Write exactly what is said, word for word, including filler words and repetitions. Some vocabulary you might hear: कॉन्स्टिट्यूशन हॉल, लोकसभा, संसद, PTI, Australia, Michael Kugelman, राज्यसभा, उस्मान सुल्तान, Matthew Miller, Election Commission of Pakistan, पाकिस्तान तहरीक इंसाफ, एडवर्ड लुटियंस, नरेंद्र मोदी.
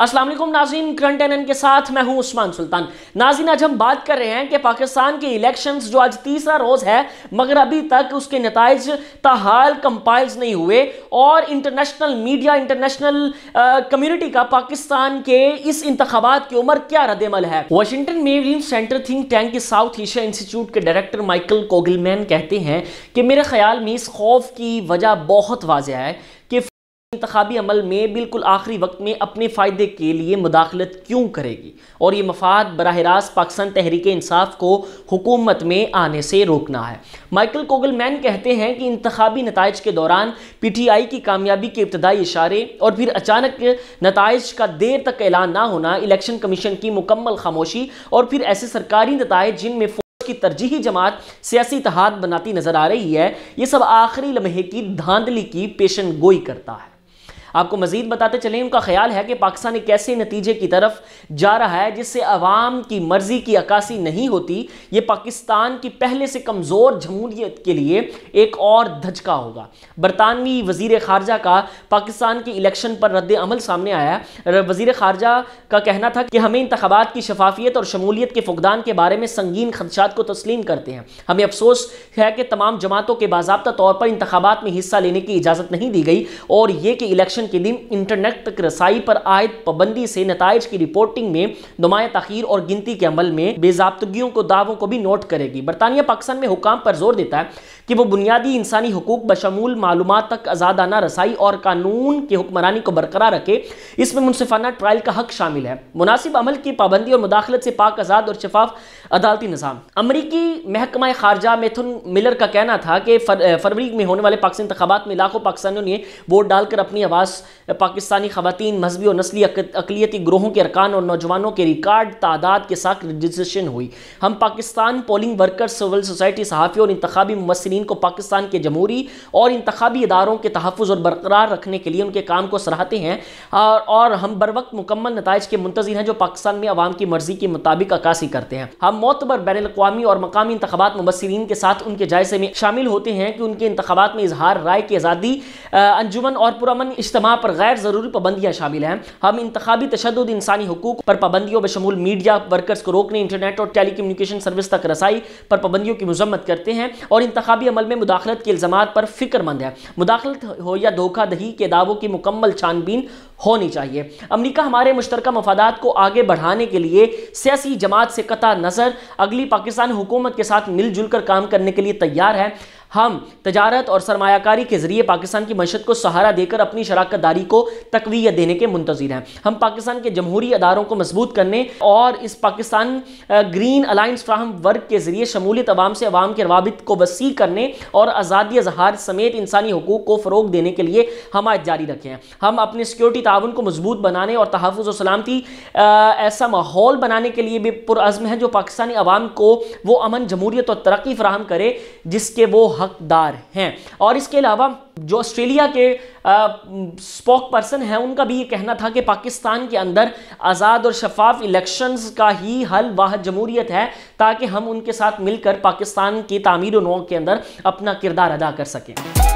अस्सलाम वालेकुम नाज़रीन, करंट एनएन के साथ मैं हूं उस्मान सुल्तान। नाज़रीन, आज हम बात कर रहे हैं कि पाकिस्तान के इलेक्शंस जो आज तीसरा रोज़ है मगर अभी तक उसके नताइज ताहाल कंपाइल्स नहीं हुए और इंटरनेशनल मीडिया, इंटरनेशनल कम्युनिटी का पाकिस्तान के इस इंतखाबात की उम्र क्या रद्देमल है। वाशिंगटन में विलियम सेंटर थिंक टैंक के साउथ एशिया इंस्टीट्यूट के डायरेक्टर माइकल कुगलमैन कहते हैं कि मेरे ख्याल में इस खौफ की वजह बहुत वाज़ेह है कि इंतखाबी अमल में बिल्कुल आखिरी वक्त में अपने फ़ायदे के लिए मुदाखलत क्यों करेगी और ये मफाद बराह रास्त पाकिस्तान तहरीक इंसाफ को हुकूमत में आने से रोकना है। माइकल कुगलमैन कहते हैं कि इंतखाबी नताइज के दौरान पी टी आई की कामयाबी के इब्तदाई इशारे और फिर अचानक नताइज का देर तक ऐलान ना होना, इलेक्शन कमीशन की मुकम्मल खामोशी और फिर ऐसे सरकारी नताइज जिनमें की तरजीही जमात सियासी इत्तेहाद बनाती नजर आ रही है, ये सब आखिरी लम्हे की धांधली की पेशन गोई करता है। आपको मजीद बताते चलें, उनका ख्याल है कि पाकिस्तान एक ऐसे नतीजे की तरफ जा रहा है जिससे अवाम की मर्जी की अक्कासी नहीं होती। ये पाकिस्तान की पहले से कमज़ोर जमहूरियत के लिए एक और धचका होगा। बरतानवी वजीर खारजा का पाकिस्तान के इलेक्शन पर रद्द अमल सामने आया। वजीर खारजा का कहना था कि हमें इंतखाबात की शफाफियत और शमूलियत के फुकदान के बारे में संगीन खदशात को तस्लीम करते हैं। हमें अफसोस है कि तमाम जमातों के बाज़ाब्ता तौर पर इंतखाबात में हिस्सा लेने की इजाज़त नहीं दी गई और यह कि इलेक्शन के दिन इंटरनेट तक रसाई पर आयद पाबंदी से नताइज की रिपोर्टिंग में नुमाया तखीर और गिनती के अमल में बेजाब्तगियों को, दावों को भी नोट करेगी। बरतानिया पाकिस्तान में हुकाम पर जोर देता है कि वो बुनियादी इंसानी हकूक बशमूल मालूमात तक आजादाना रसाई और कानून की हुक्मरानी को बरकरार रखे। इसमें मुनसिफाना ट्रायल का हक शामिल है। मुनासिब अमल की पाबंदी और मुदाखलत से पाक आजाद और शफाफ अदालती निज़ाम। अमरीकी महकमा खारजा मैथ्यू मिलर का कहना था कि फरवरी में होने वाले पाकिस्तान इंतखाबात में लाखों पाकिस्तानियों ने वोट डालकर अपनी आवाज़ पाकिस्तानी खवातीन, मजहबी और नस्ली अकलियती ग्रोहों के अरकान और नौजवानों के रिकॉर्ड तादाद के साथ रजिस्ट्रेशन हुई। हम Pakistan polling workers, civil society सहाफ़ी और इंतखाबी मुमस्सिलीन को पाकिस्तान के जमहूरी और इंतखाबी इदारों के तहफ़्फ़ुज़ और बरकरार रखने के लिए उनके काम को सराहते हैं और, और हम बर वक्त मुकम्मल नताइज के मुंतज़िर हैं जो पाकिस्तान में अवाम की मर्ज़ी के मुताबिक अक्कासी करते हैं। हम मोतबर बैन-उल-अक़वामी और मकामी इंतखाबात मुमस्सिलीन के साथ उनके जायज़े में शामिल होते हैं कि उनके इंतखाबात में इजहार राय की आज़ादी, अंजुमन और पुरअमन इज्तिमा पर गैर ज़रूरी पाबंदियाँ शामिल हैं। हम इंतखाबी तशद्दुद, इंसानी हकूक पर पाबंदियों बशमूल मीडिया वर्कर्स को रोकने, इंटरनेट और टेली कम्युनिकेशन सर्विस तक रसाई पर पाबंदियों की मजम्मत करते हैं और इंतखाबी अमल में मुदाखलत के इल्ज़ामात पर फिक्रमंद है। मुदाखलत हो या धोखाधही के दावों की मुकम्मल छानबीन होनी चाहिए। अमरीका हमारे मुश्तरका मफादात को आगे बढ़ाने के लिए सियासी जमात से कतई नज़र अगली पाकिस्तान हुकूमत के साथ मिलजुल कर काम करने के लिए तैयार है। हम तजारत और सरमायाकारी के ज़रिए पाकिस्तान की मईशत को सहारा देकर अपनी शराकत दारी को तकवीयत देने के मुंतज़िर हैं। हम पाकिस्तान के जमहूरी अदारों को मजबूत करने और इस Pakistan green alliance framework के ज़रिए शमूलियत अवाम से अवाम के रवाबित को वसी करने और आज़ादी इजहार समेत इंसानी हकूक़ को फ़रोग देने के लिए हमायत जारी रखें। हम अपने सिक्योरिटी ताउन को मजबूत बनाने और तहफ़्फ़ुज़ और सलामती ऐसा माहौल बनाने के लिए भी पुरअज़्म है जो पाकिस्तानी अवाम को वो अमन, जमहूरियत और तरक्की फ़राहम करे जिसके वो हकदार हैं। और इसके अलावा जो ऑस्ट्रेलिया के स्पोक पर्सन हैं, उनका भी ये कहना था कि पाकिस्तान के अंदर आज़ाद और शफाफ इलेक्शंस का ही हल वाहिद जमहूरियत है ताकि हम उनके साथ मिलकर पाकिस्तान की तामीर-ओ-नौ के अंदर अपना किरदार अदा कर सकें।